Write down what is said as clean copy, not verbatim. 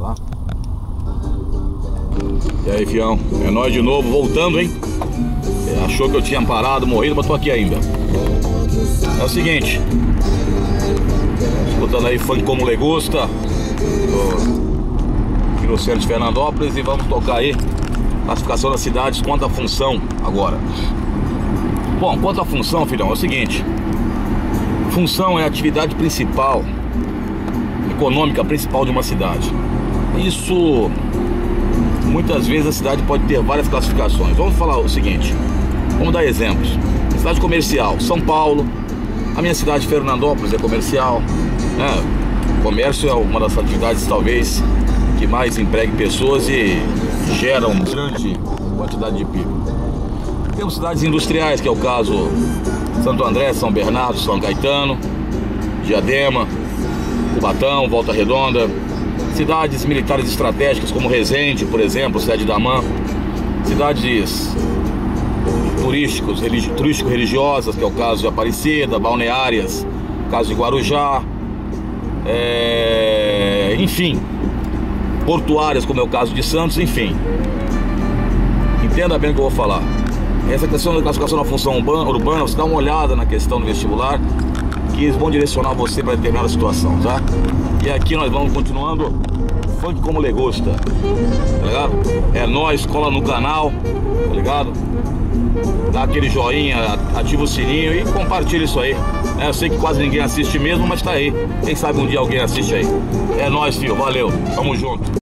lá. E aí, fião, é nós de novo, voltando, hein? Achou que eu tinha parado, morrido, mas tô aqui ainda. É o seguinte, escutando aí funk como Legusta, aqui no centro de Fernandópolis, e vamos tocar aí classificação das cidades quanto à função agora. Bom, quanto à função, filhão, é o seguinte: função é a atividade principal, econômica principal de uma cidade. Isso, muitas vezes a cidade pode ter várias classificações. Vamos falar o seguinte, vamos dar exemplos. Cidade comercial, São Paulo, a minha cidade Fernandópolis é comercial, né? O comércio é uma das atividades talvez que mais empregue pessoas e gera uma grande quantidade de PIB. Temos cidades industriais, que é o caso Santo André, São Bernardo, São Caetano, Diadema, Cubatão, Volta Redonda. Cidades militares estratégicas como Resende, por exemplo, cidade de Daman. Cidades turístico-religiosas, que é o caso de Aparecida, balneárias, caso de Guarujá, enfim, portuárias, como é o caso de Santos, enfim. Entenda bem o que eu vou falar. Essa questão da classificação da função urbana, você dá uma olhada na questão do vestibular, que eles vão direcionar você para determinada situação, tá? E aqui nós vamos continuando funk como Legusta, tá ligado? É nóis, cola no canal, tá ligado? Dá aquele joinha, ativa o sininho e compartilha isso aí. Eu sei que quase ninguém assiste mesmo, mas tá aí. Quem sabe um dia alguém assiste aí. É nóis, filho, valeu, tamo junto.